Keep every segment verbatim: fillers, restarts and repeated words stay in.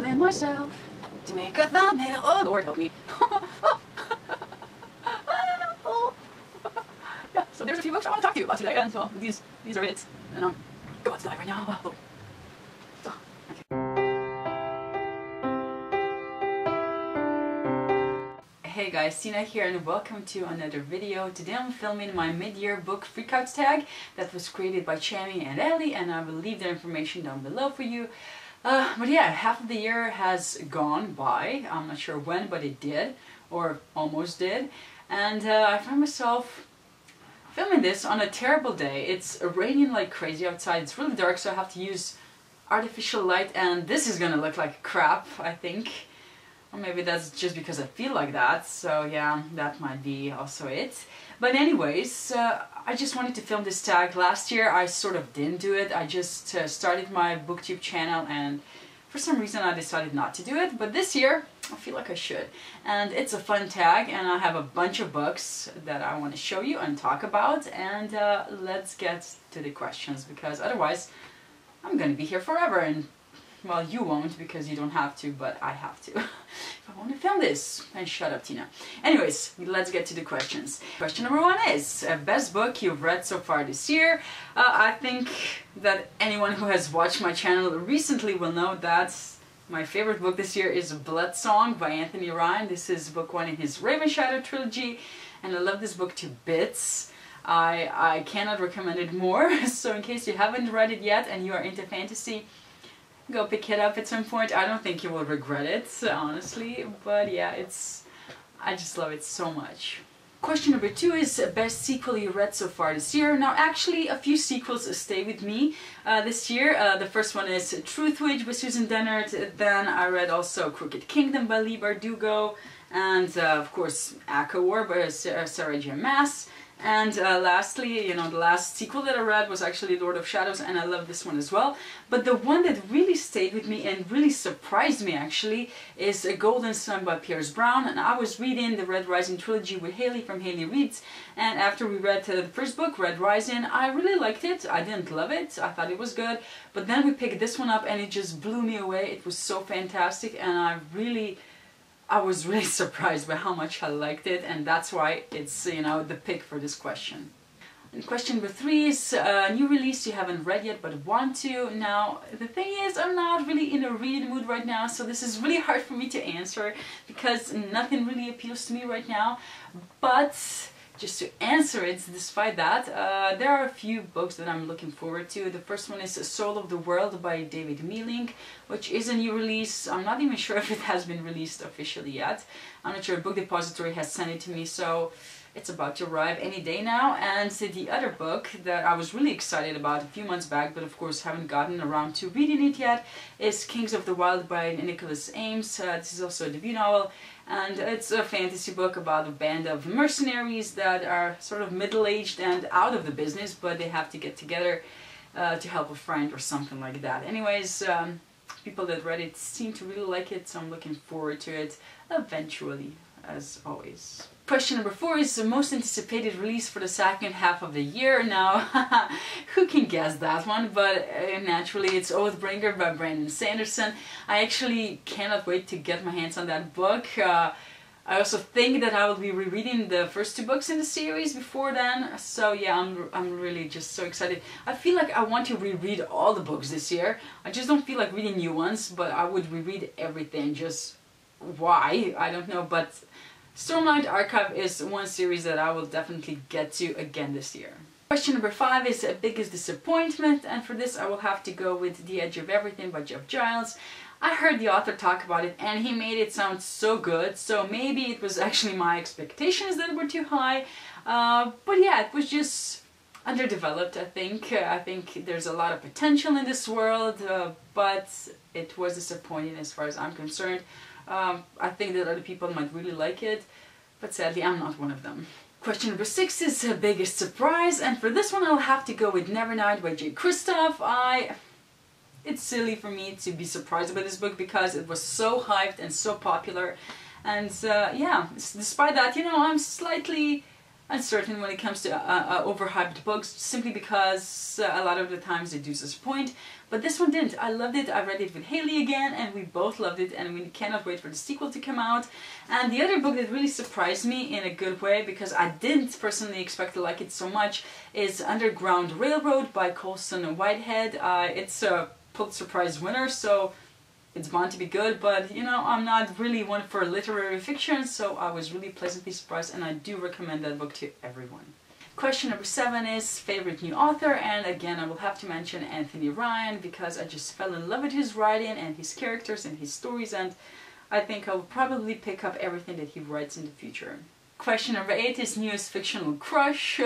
better than myself to make a thumbnail. Oh, Lord help me. Yeah, so there's a few books I want to talk to you about today, and so these, these are it. And I'm going to die right now. Oh. Hey guys, Sina here and welcome to another video. Today I'm filming my mid-year book freakouts tag that was created by Chami and Ellie, and I will leave their information down below for you. Uh, but yeah, half of the year has gone by. I'm not sure when, but it did, or almost did. And uh, I found myself filming this on a terrible day. It's raining like crazy outside, it's really dark, so I have to use artificial light, and this is gonna look like crap, I think. Or maybe that's just because I feel like that, so yeah, that might be also it. But anyways, uh, I just wanted to film this tag. Last year I sort of didn't do it, I just uh, started my BookTube channel and for some reason I decided not to do it, but this year I feel like I should. And it's a fun tag and I have a bunch of books that I want to show you and talk about, and uh, let's get to the questions, because otherwise I'm gonna be here forever. And well, you won't because you don't have to, but I have to. I want to film this. And shut up, Tina. Anyways, let's get to the questions. Question number one is, uh, best book you've read so far this year? Uh, I think that anyone who has watched my channel recently will know that my favorite book this year is Blood Song by Anthony Ryan. This is book one in his Ravenshadow trilogy, and I love this book to bits. I, I cannot recommend it more, so in case you haven't read it yet and you are into fantasy, go pick it up at some point. I don't think you will regret it, honestly, but yeah, it's... I just love it so much. Question number two is best sequel you read so far this year. Now actually a few sequels stay with me uh, this year. Uh, the first one is Truthwitch by Susan Dennard, then I read also Crooked Kingdom by Leigh Bardugo, and uh, of course Acowar by Sarah J Maas. And uh, lastly, you know, the last sequel that I read was actually Lord of Shadows, and I love this one as well. But the one that really stayed with me and really surprised me actually is A Golden Sun by Pierce Brown. And I was reading the Red Rising trilogy with Hayley from Hayley Reads, and after we read uh, the first book, Red Rising, I really liked it. I didn't love it, I thought it was good, but then we picked this one up and it just blew me away. It was so fantastic, and I really... I was really surprised by how much I liked it, and that's why it's, you know, the pick for this question. And question number three is a uh, new release you haven't read yet but want to. Now, the thing is, I'm not really in a read mood right now, so this is really hard for me to answer because nothing really appeals to me right now. But just to answer it, despite that, uh, there are a few books that I'm looking forward to. The first one is Soul of the World by David Mealing, which is a new release. I'm not even sure if it has been released officially yet. I'm not sure. Book Depository has sent it to me, so it's about to arrive any day now. And the other book that I was really excited about a few months back, but of course haven't gotten around to reading it yet, is Kings of the Wild by Nicholas Eames. Uh, this is also a debut novel. And it's a fantasy book about a band of mercenaries that are sort of middle-aged and out of the business, but they have to get together uh, to help a friend or something like that. Anyways, um, people that read it seem to really like it, so I'm looking forward to it eventually, as always. Question number four is the most anticipated release for the second half of the year. Now, who can guess that one? But uh, naturally, it's Oathbringer by Brandon Sanderson. I actually cannot wait to get my hands on that book. Uh, I also think that I will be rereading the first two books in the series before then. So yeah, I'm, I'm really just so excited. I feel like I want to reread all the books this year. I just don't feel like reading new ones, but I would reread everything. Just why? I don't know, but... Stormlight Archive is one series that I will definitely get to again this year. Question number five is a biggest disappointment, and for this I will have to go with The Edge of Everything by Jeff Giles. I heard the author talk about it and he made it sound so good, so maybe it was actually my expectations that were too high, uh, but yeah, it was just underdeveloped, I think. Uh, I think there's a lot of potential in this world, uh, but it was disappointing as far as I'm concerned. Um, I think that other people might really like it, but sadly I'm not one of them. Question number six is the biggest surprise, and for this one I'll have to go with Nevernight by Jay Kristoff. I... It's silly for me to be surprised by this book because it was so hyped and so popular, and uh, yeah, despite that, you know, I'm slightly uncertain when it comes to uh, uh, overhyped books, simply because uh, a lot of the times they do disappoint. But this one didn't. I loved it. I read it with Hayley again, and we both loved it, and we cannot wait for the sequel to come out. And the other book that really surprised me in a good way, because I didn't personally expect to like it so much, is Underground Railroad by Colson Whitehead. Uh, it's a Pulitzer Prize winner, so it's bound to be good, but you know, I'm not really one for literary fiction, so I was really pleasantly surprised, and I do recommend that book to everyone. Question number seven is favorite new author, and again I will have to mention Anthony Ryan, because I just fell in love with his writing and his characters and his stories, and I think I will probably pick up everything that he writes in the future. Question number eight is newest fictional crush.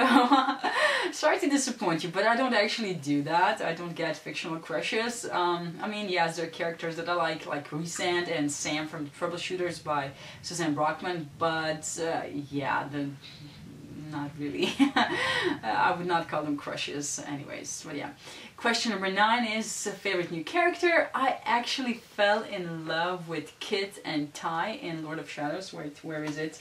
Sorry to disappoint you, but I don't actually do that. I don't get fictional crushes. Um, I mean, yes, there are characters that I like, like Rhysand and Sam from The Troubleshooters by Suzanne Brockman, but uh, yeah, the, not really. I would not call them crushes anyways, but yeah. Question number nine is favorite new character. I actually fell in love with Kit and Ty in Lord of Shadows. Wait, where is it?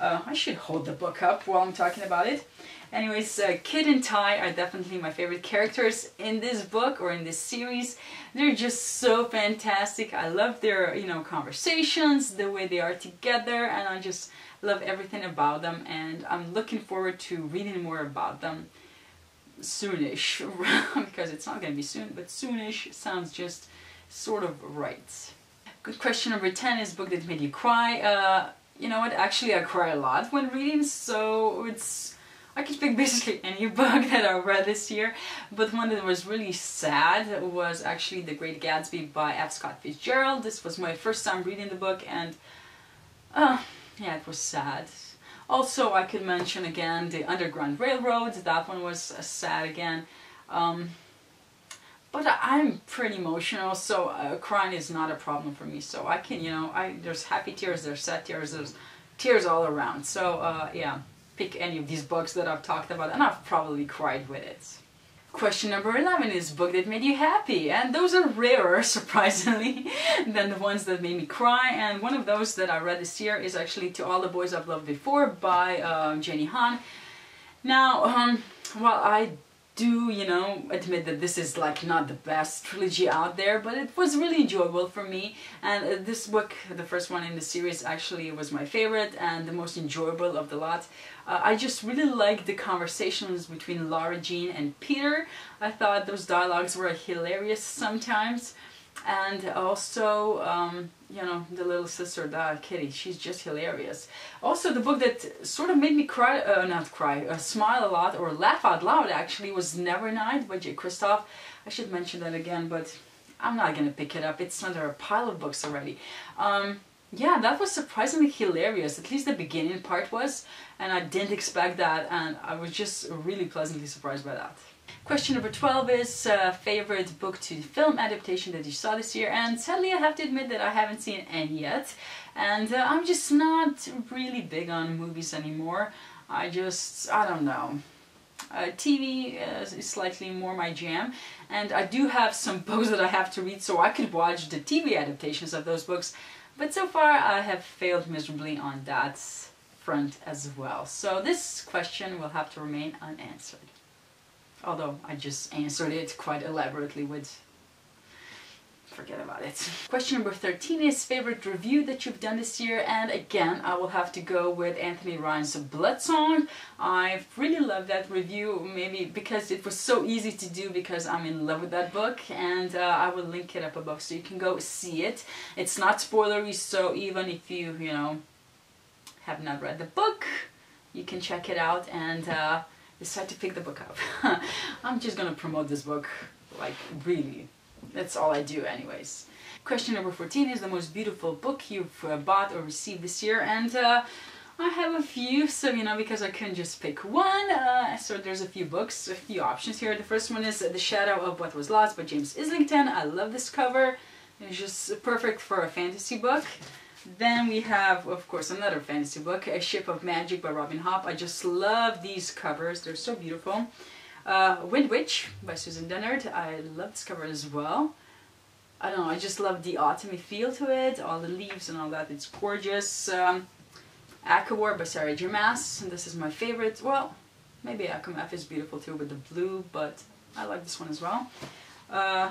Uh, I should hold the book up while I'm talking about it. Anyways, uh, Kit and Ty are definitely my favorite characters in this book or in this series. They're just so fantastic. I love their, you know, conversations, the way they are together, and I just love everything about them, and I'm looking forward to reading more about them soonish, because it's not going to be soon, but soonish sounds just sort of right. Good. Question number ten is book that made you cry. Uh, You know what, actually I cry a lot when reading, so it's... I could pick basically any book that I read this year, but one that was really sad was actually The Great Gatsby by F. Scott Fitzgerald. This was my first time reading the book, and uh, yeah, it was sad. Also, I could mention again The Underground Railroad. That one was uh, sad again. Um, But I'm pretty emotional, so uh, crying is not a problem for me. So I can, you know, I there's happy tears, there's sad tears, there's tears all around. So uh, yeah, pick any of these books that I've talked about, and I've probably cried with it. Question number eleven is book that made you happy, and those are rarer, surprisingly, than the ones that made me cry. And one of those that I read this year is actually To All the Boys I've Loved Before by uh, Jenny Han. Now, um, well, I. do, you know, admit that this is like not the best trilogy out there, but it was really enjoyable for me, and uh, this book, the first one in the series, actually was my favorite and the most enjoyable of the lot. Uh, I just really liked the conversations between Lara Jean and Peter. I thought those dialogues were hilarious sometimes, and also, um, you know, the little sister, the Kitty, she's just hilarious. Also, the book that sort of made me cry, uh, not cry, uh, smile a lot, or laugh out loud actually, was Nevernight by Jay Kristoff. I should mention that again, but I'm not gonna pick it up. It's under a pile of books already. Um, yeah, that was surprisingly hilarious, at least the beginning part was, and I didn't expect that, and I was just really pleasantly surprised by that. Question number twelve is uh, favorite book to film adaptation that you saw this year, and sadly I have to admit that I haven't seen any yet, and uh, I'm just not really big on movies anymore. I just, I don't know. Uh, T V uh, is slightly more my jam, and I do have some books that I have to read, so I could watch the T V adaptations of those books, but so far I have failed miserably on that front as well. So this question will have to remain unanswered. Although I just answered it quite elaborately with forget about it. Question number thirteen is favorite review that you've done this year, and again I will have to go with Anthony Ryan's Blood Song. I really love that review, maybe because it was so easy to do, because I'm in love with that book, and uh, I will link it up above so you can go see it. It's not spoilery, so even if you, you know, have not read the book, you can check it out and uh, decide to pick the book up. I'm just gonna promote this book, like, really. That's all I do anyways. Question number fourteen is the most beautiful book you've uh, bought or received this year, and uh, I have a few, so, you know, because I couldn't just pick one, uh, so there's a few books, a few options here. The first one is The Shadow of What Was Lost by James Islington. I love this cover. It's just perfect for a fantasy book. Then we have, of course, another fantasy book, A Ship of Magic by Robin Hobb. I just love these covers, they're so beautiful. Uh, Wind Witch by Susan Dennard, I love this cover as well. I don't know, I just love the autumny feel to it, all the leaves and all that, it's gorgeous. Um, Acowar by Sarah J Maas, and this is my favorite. Well, maybe Acowar is beautiful too with the blue, but I like this one as well. Uh,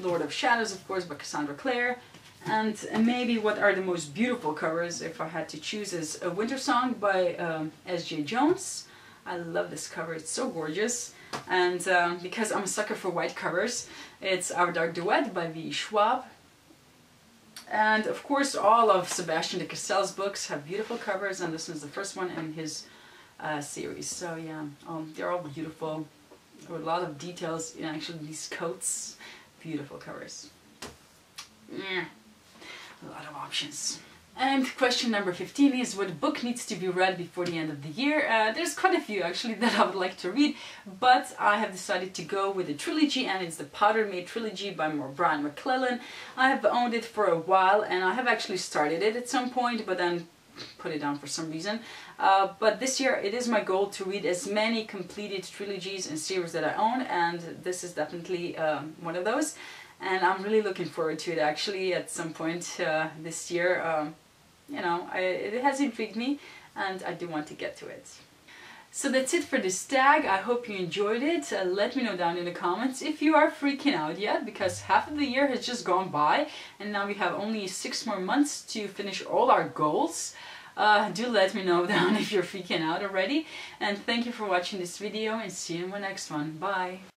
Lord of Shadows, of course, by Cassandra Clare. And maybe what are the most beautiful covers, if I had to choose, is A Winter Song by um, S J Jones. I love this cover, it's so gorgeous. And um, because I'm a sucker for white covers, it's Our Dark Duet by V E Schwab. And of course all of Sebastian de Castell's books have beautiful covers, and this is the first one in his uh, series. So yeah, um, they're all beautiful, with a lot of details in actually these coats. Beautiful covers. Yeah. A lot of options. And question number fifteen is what book needs to be read before the end of the year? Uh, there's quite a few actually that I would like to read, but I have decided to go with a trilogy, and it's the Powder Maid Trilogy by Brian McClellan. I have owned it for a while, and I have actually started it at some point, but then put it down for some reason. Uh, but this year it is my goal to read as many completed trilogies and series that I own, and this is definitely um, one of those. And I'm really looking forward to it actually at some point uh, this year. Um, you know, I, it has intrigued me, and I do want to get to it. So that's it for this tag. I hope you enjoyed it. Uh, let me know down in the comments if you are freaking out yet, because half of the year has just gone by and now we have only six more months to finish all our goals. Uh, do let me know down if you're freaking out already. And thank you for watching this video, and see you in my next one. Bye!